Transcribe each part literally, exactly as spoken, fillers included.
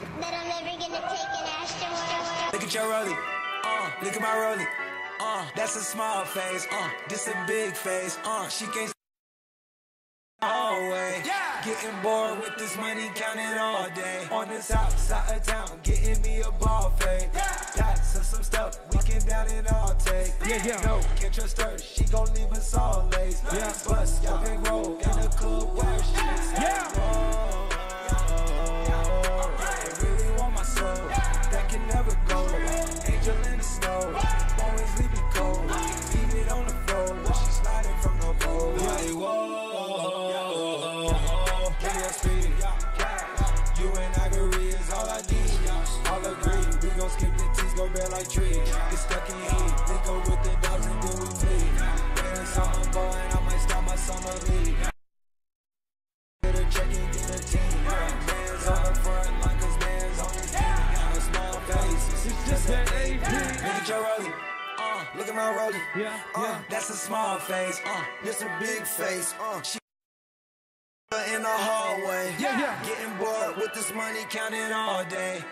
that, that I'm never gonna take an astronaut. Look at your rollie, uh, look at my rollie, uh, that's a small face, uh, this a big face, uh, she can't always. Yeah. Getting bored with this money, counting all day. On the south side of town, getting me a ball fade. Lots of some stuff, we can down and all take. Yeah, yeah. No, can't trust her, she gon' leave us all laced. Yeah, bust, y'all been roll in a club where she's at. Yeah. Whoa. Like trees, get stuck in heat. We go with the dogs and then we bleed. Waiting summer boy and I might start my summer league. Get a check and get a team. Man's on the front line cause man's on his team. Got a small face, it's just an A P. Look at your rollie, uh, look at my rollie, yeah, uh, that's a small face, uh, this a big face, uh, she in the hallway, yeah, yeah, getting bored with this money counting all day.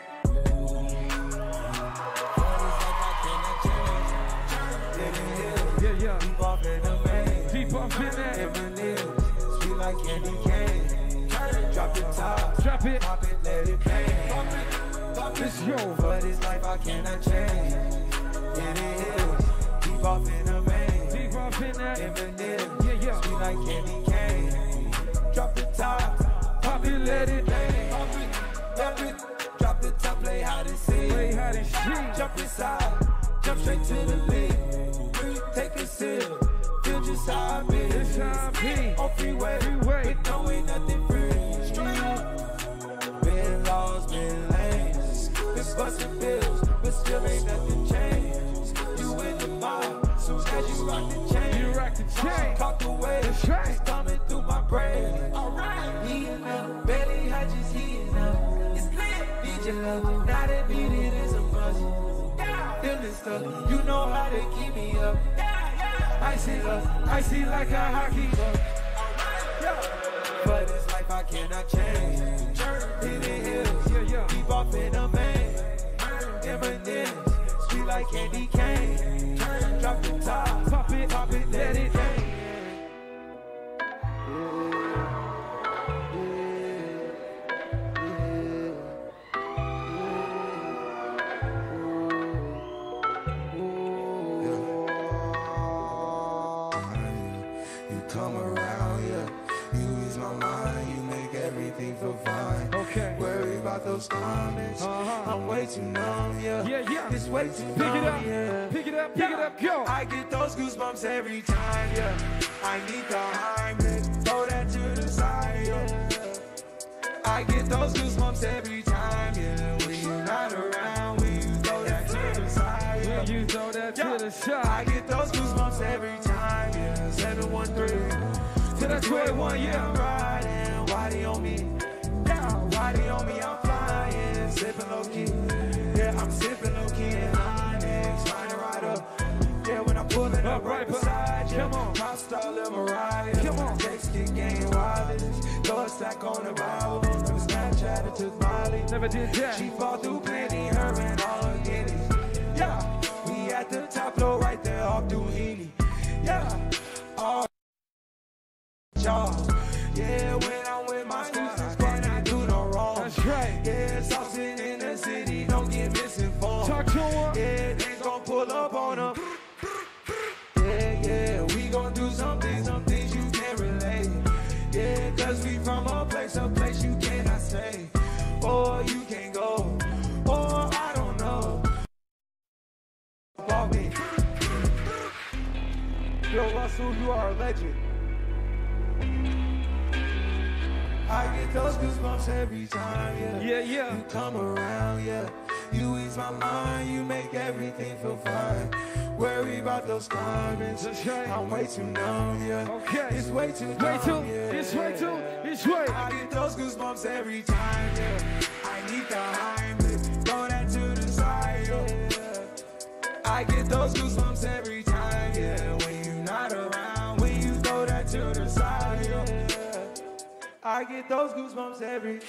Deep off in the main, deep off in it, sweet like candy cane. Drop the top, drop it, pop it, let it bang. Pop it, pop it's yo, but it's life I cannot change. Yeah, it is. Deep off in the main, deep off in that, yeah, yeah, sweet like candy cane. Drop the top, pop it, let it bang. Pop it, pop it, drop the top, play hide and seek, play hide and seek. Jump inside, jump straight to the lead. Take a sip, feel just how I be. It's how I be. On freeway, freeway. With no ain't nothing free. Straight up. Been lost, been lanes. Been bustin' bills, but still ain't nothing changed. You in the mob, soon as you rock the chain. You rock the chain. Caught the wave, it's coming through my brain. Alright, he enough, barely I just he enough. It's lit, need your love, now that beat it is a must. Stuff. You know how to keep me up. I see love, I see like a hockey puck. But this life I cannot change. In the hills, deep off in the main. Eminem, sweet like candy cane. Drop the top, pop it, pop it, let it hang. Comments. Uh-huh. I'm way too numb, yeah. Yeah, yeah. It's way too pick numb, it up. Yeah. Pick it up, pick yeah. it up, yo. I get those goosebumps every time, yeah. I need the hymen, throw that to the side, yeah. I get those goosebumps every time, yeah. When you're not around, when you throw that to the side, yeah. When you throw that yeah. to the side, I get those goosebumps every time, yeah. seven one three to the twenty-one, yeah. I'm riding, why they on me? Why they on me? I'm flying, sipping low key. Yeah, I'm sipping low key in Onyx, sliding right up. Yeah, when I'm pulling up right beside you, come on, pop star Lil Mariah. Come on, text kick game wireless. Throw a stack on the Bible. From Snapchat it took Molly. Never did that. She fall through plenty, her and all her guineas. Yeah, we at the top floor right there off Duini. Yeah, all y'all. Yeah, when I'm with my squad. Yeah, saucing in the city, don't get misinformed. Talk to him. Yeah, they gon' pull up on him. Yeah, yeah, we gon' do some things, some things you can't relate. Yeah, cause we from a place, a place you cannot stay. Or you can't go, or I don't know. About me. Yo, Russell, you are a legend. I get those goosebumps every time, yeah. Yeah, yeah. You come around, yeah. You ease my mind, you make everything feel fine. Worry about those comments, I'm way too numb, yeah. Okay. It's way too dumb, way too, yeah. It's way too, it's way. I get those goosebumps every time, yeah. I need the hymen, throw that to the side, yeah. I get those goosebumps every time, yeah. When you're not around, when you throw that to the side, yeah. I get those goosebumps every